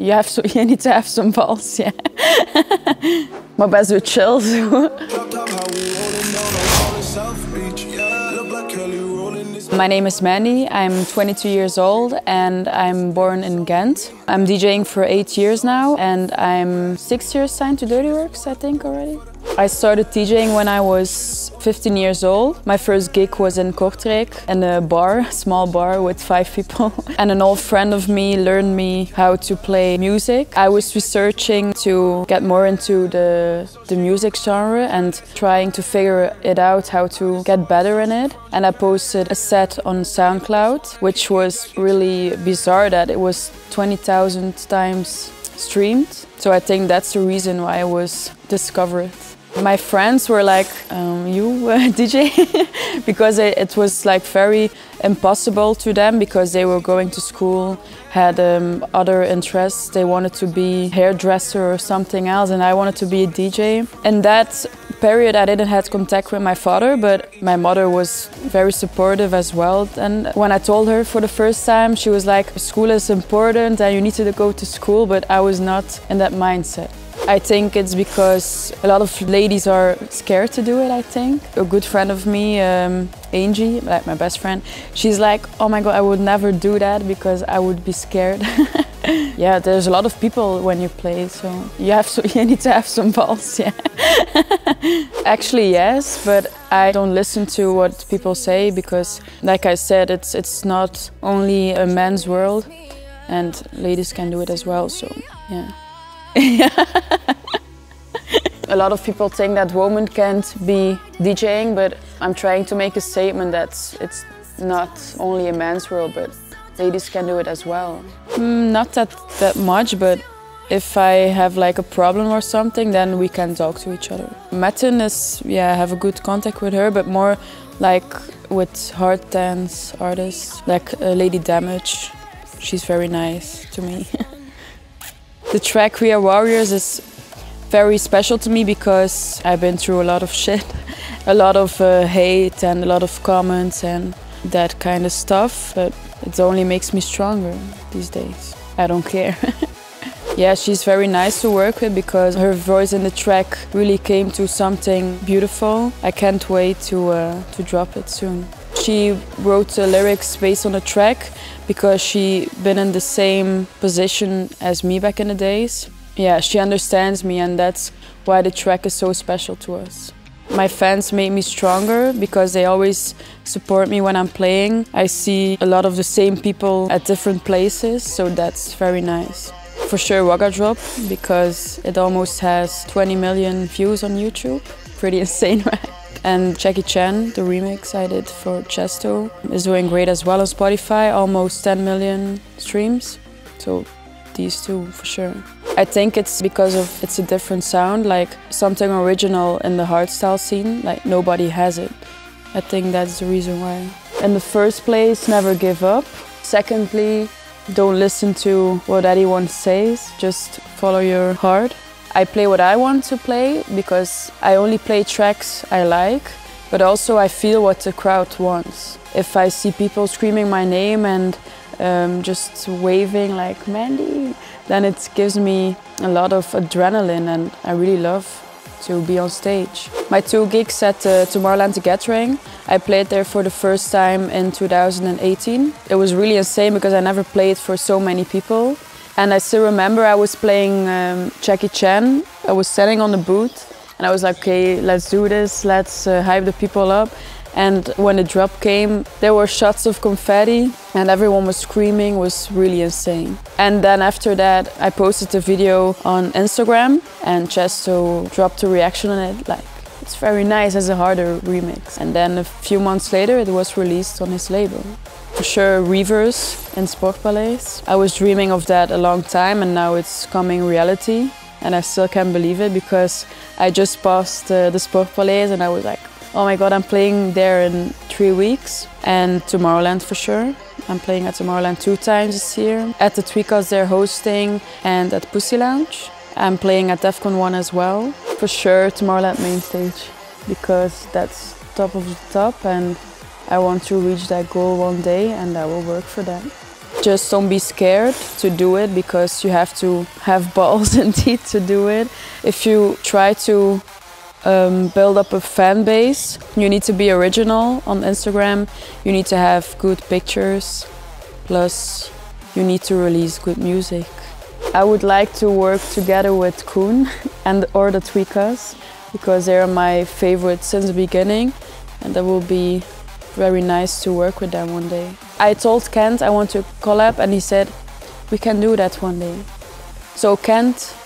You have so you need to have some balls, yeah. My best with chill. My name is Mandy, I'm 22 years old and I'm born in Ghent. I'm DJing for 8 years now and I'm 6 years signed to Dirty Works, I think, already. I started DJing when I was 15 years old. My first gig was in Kortrijk, in a bar, small bar with 5 people. And an old friend of me learned me how to play music. I was researching to get more into the music genre and trying to figure it out how to get better in it. And I posted a set on SoundCloud, which was really bizarre that it was 20,000 times streamed. So I think that's the reason why I was discovered. My friends were like, you DJ? Because it was like very impossible to them because they were going to school, had other interests. They wanted to be a hairdresser or something else and I wanted to be a DJ. In that period I didn't have contact with my father, but my mother was very supportive as well. And when I told her for the first time, she was like, school is important and you need to go to school, but I was not in that mindset. I think it's because a lot of ladies are scared to do it, I think. A good friend of me, Angie, like my best friend, she's like, oh my god, I would never do that because I would be scared. Yeah, there's a lot of people when you play, so you need to have some balls, yeah. Actually, yes, but I don't listen to what people say because, like I said, it's not only a man's world and ladies can do it as well, so yeah. A lot of people think that women can't be DJing, but I'm trying to make a statement that it's not only a man's world, but ladies can do it as well. Not that much, but if I have like a problem or something, then we can talk to each other. Matten is, yeah, I have a good contact with her, but more like with hard dance artists, like Lady Damage. She's very nice to me. The track We Are Warriors is very special to me because I've been through a lot of shit, a lot of hate and a lot of comments and that kind of stuff, but it only makes me stronger these days. I don't care. Yeah, she's very nice to work with because her voice in the track really came to something beautiful. I can't wait to drop it soon. She wrote the lyrics based on a track because she been in the same position as me back in the days. Yeah, she understands me and that's why the track is so special to us. My fans made me stronger because they always support me when I'm playing. I see a lot of the same people at different places, so that's very nice. For sure Raggadrop, because it almost has 20 million views on YouTube. Pretty insane, right? And Jackie Chan, the remix I did for Chesto, is doing great as well on Spotify, almost 10 million streams. So these two for sure. I think it's because of it's a different sound, like something original in the hardstyle scene, like nobody has it. I think that's the reason why. In the first place, never give up. Secondly, don't listen to what anyone says, just follow your heart. I play what I want to play because I only play tracks I like, but also I feel what the crowd wants. If I see people screaming my name and just waving like Mandy, then it gives me a lot of adrenaline and I really love to be on stage. My 2 gigs at Tomorrowland Gathering, I played there for the first time in 2018. It was really insane because I never played for so many people. And I still remember I was playing Jackie Chan. I was standing on the booth and I was like, okay, let's do this, let's hype the people up. And when the drop came, there were shots of confetti and everyone was screaming, it was really insane. And then after that, I posted a video on Instagram and Chesto dropped a reaction on it, like, it's very nice as a harder remix. And then a few months later, it was released on his label. For sure, Reverze and Sportpalais. I was dreaming of that a long time and now it's coming reality. And I still can't believe it because I just passed the Sportpalais and I was like, oh my god, I'm playing there in 3 weeks. And Tomorrowland for sure. I'm playing at Tomorrowland 2 times this year. At the Twikas they're hosting and at Pussy Lounge. I'm playing at Defqon.1 as well. For sure Tomorrowland main stage because that's top of the top and I want to reach that goal one day and I will work for that. Just don't be scared to do it, because you have to have balls and teeth to do it. If you try to build up a fan base, you need to be original on Instagram. You need to have good pictures, plus you need to release good music. I would like to work together with Coone and or the Twikas, because they are my favorite since the beginning, and that will be very nice to work with them one day. I told Kent I want to collab, and he said we can do that one day. So Kent